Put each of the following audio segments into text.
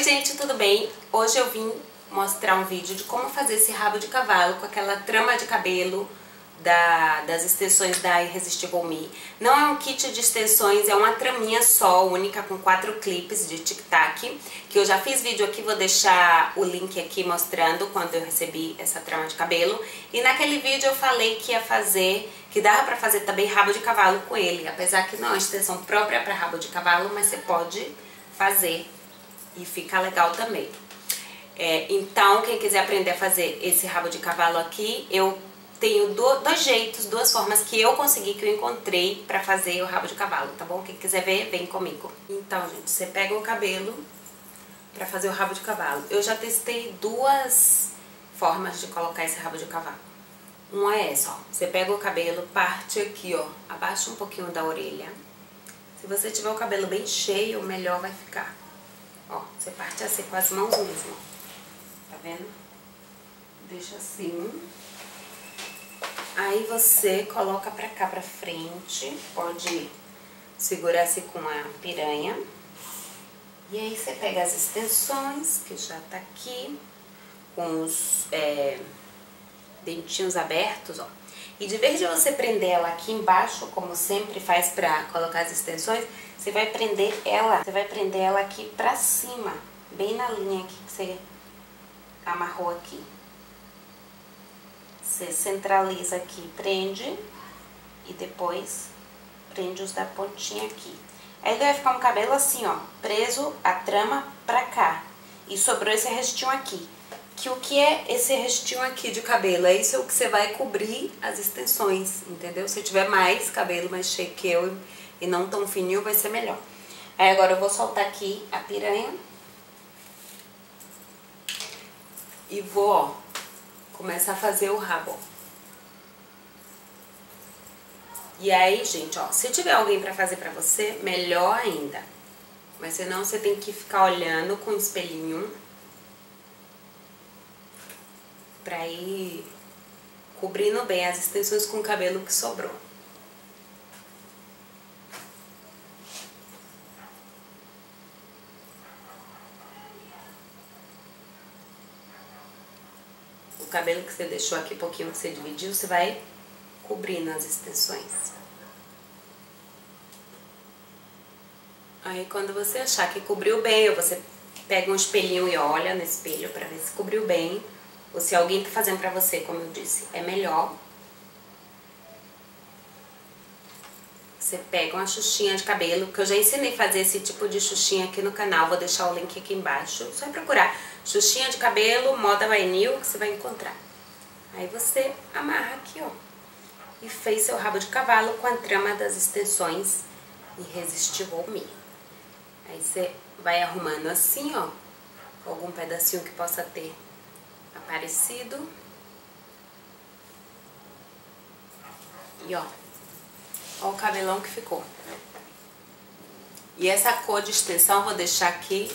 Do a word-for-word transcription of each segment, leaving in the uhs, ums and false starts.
Oi gente, tudo bem? Hoje eu vim mostrar um vídeo de como fazer esse rabo de cavalo com aquela trama de cabelo da, das extensões da Irresistible Me. Não é um kit de extensões, é uma traminha só, única, com quatro clipes de tic-tac, que eu já fiz vídeo aqui, vou deixar o link aqui mostrando quando eu recebi essa trama de cabelo. E naquele vídeo eu falei que ia fazer, que dava pra fazer também rabo de cavalo com ele, apesar que não é uma extensão própria pra rabo de cavalo, mas você pode fazer e fica legal também. É, então, quem quiser aprender a fazer esse rabo de cavalo aqui, eu tenho do, dois jeitos, duas formas que eu consegui, que eu encontrei pra fazer o rabo de cavalo, tá bom? Quem quiser ver, vem comigo. Então, gente, você pega o cabelo pra fazer o rabo de cavalo. Eu já testei duas formas de colocar esse rabo de cavalo. Uma é essa, ó. Você pega o cabelo, parte aqui, ó, abaixa um pouquinho da orelha. Se você tiver o cabelo bem cheio, melhor vai ficar. Ó, você parte assim com as mãos mesmo, tá vendo? Deixa assim. Aí você coloca pra cá, pra frente, pode segurar assim com a piranha. E aí você pega as extensões, que já tá aqui, com os é, dentinhos abertos, ó. E de vez de você prender ela aqui embaixo, como sempre faz pra colocar as extensões, você vai prender ela, você vai prender ela aqui pra cima, bem na linha aqui que você amarrou aqui. Você centraliza aqui, prende e depois prende os da pontinha aqui. Aí vai ficar um cabelo assim, ó, preso a trama pra cá. E sobrou esse restinho aqui. Que o que é esse restinho aqui de cabelo? É isso que você vai cobrir as extensões, entendeu? Se tiver mais cabelo mais cheio que eu e não tão fininho, vai ser melhor. Aí agora eu vou soltar aqui a piranha. E vou, ó, começar a fazer o rabo. E aí, gente, ó, se tiver alguém pra fazer pra você, melhor ainda. Mas senão você tem que ficar olhando com o espelhinho pra ir cobrindo bem as extensões com o cabelo que sobrou. O cabelo que você deixou aqui, pouquinho que você dividiu, você vai cobrindo as extensões. Aí quando você achar que cobriu bem, você pega um espelhinho e olha no espelho pra ver se cobriu bem. Ou se alguém tá fazendo pra você, como eu disse, é melhor. Você pega uma xuxinha de cabelo, que eu já ensinei a fazer esse tipo de xuxinha aqui no canal. Vou deixar o link aqui embaixo. Só procurar xuxinha de cabelo, Moda By Nill, que você vai encontrar. Aí você amarra aqui, ó. E fez seu rabo de cavalo com a trama das extensões Irresistible Me. Aí você vai arrumando assim, ó. Algum pedacinho que possa ter aparecido. E ó, ó o cabelão que ficou. E essa cor de extensão eu vou deixar aqui,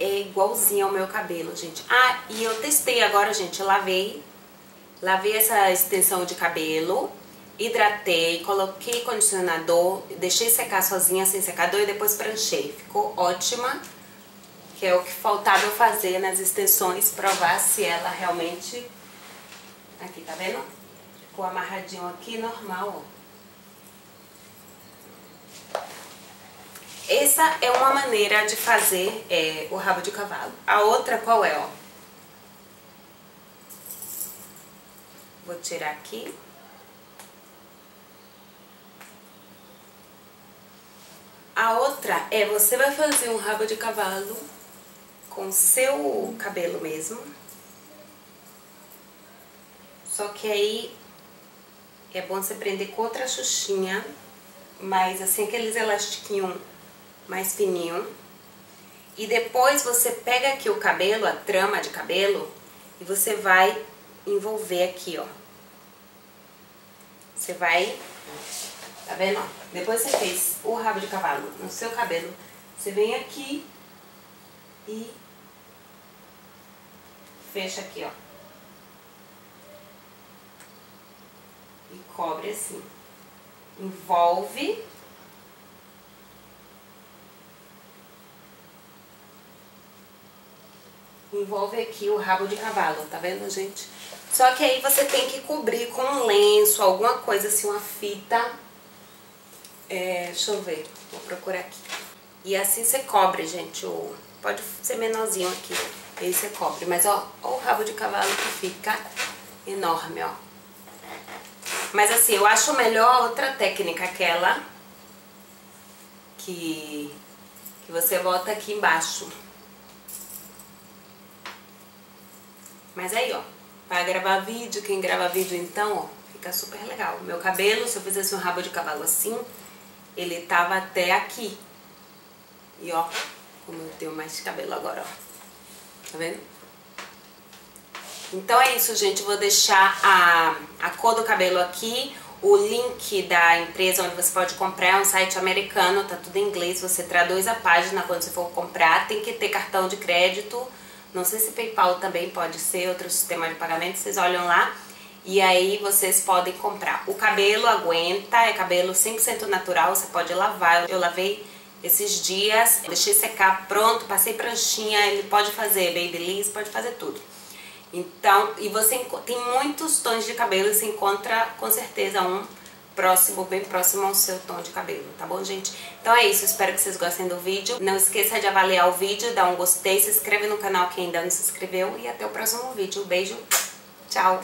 é igualzinha ao meu cabelo, gente. Ah, e eu testei agora, gente, eu lavei, lavei essa extensão de cabelo, hidratei, coloquei condicionador, deixei secar sozinha, sem secador, e depois pranchei. Ficou ótima. Que é o que faltava eu fazer nas extensões, provar se ela realmente... Aqui, tá vendo? Ficou amarradinho aqui, normal, ó. Essa é uma maneira de fazer é, o rabo de cavalo. A outra qual é, ó? Vou tirar aqui. A outra é, você vai fazer um rabo de cavalo com seu cabelo mesmo, só que aí é bom você prender com outra xuxinha, mas assim, aqueles elastiquinhos mais fininho, e depois você pega aqui o cabelo, a trama de cabelo, e você vai envolver aqui, ó. Você vai, tá vendo? Depois você fez o rabo de cavalo no seu cabelo, você vem aqui e fecha aqui, ó. E cobre assim. Envolve. envolve aqui o rabo de cavalo, tá vendo, gente? Só que aí você tem que cobrir com um lenço, alguma coisa assim, uma fita. É, deixa eu ver, vou procurar aqui. E assim você cobre, gente, o... pode ser menorzinho aqui, aí você cobre. Mas ó, ó o rabo de cavalo que fica enorme, ó. Mas assim, eu acho melhor a outra técnica, aquela que, que você bota aqui embaixo. Mas aí, ó, pra gravar vídeo, quem grava vídeo então, ó, fica super legal. Meu cabelo, se eu fizesse um rabo de cavalo assim, ele tava até aqui. E ó, como eu tenho mais cabelo agora, ó. Tá vendo? Então é isso, gente. Vou deixar a, a cor do cabelo aqui, o link da empresa onde você pode comprar, é um site americano, tá tudo em inglês, você traduz a página quando você for comprar, tem que ter cartão de crédito, não sei se PayPal também pode ser, outro sistema de pagamento, vocês olham lá, e aí vocês podem comprar. O cabelo aguenta, é cabelo cem por cento natural, você pode lavar, eu lavei esses dias, deixei secar, pronto, passei pranchinha, ele pode fazer babyliss, pode fazer tudo. Então, e você tem muitos tons de cabelo e se encontra com certeza um próximo, bem próximo ao seu tom de cabelo, tá bom, gente? Então é isso, espero que vocês gostem do vídeo. Não esqueça de avaliar o vídeo, dar um gostei, se inscreve no canal quem ainda não se inscreveu e até o próximo vídeo. Beijo, tchau!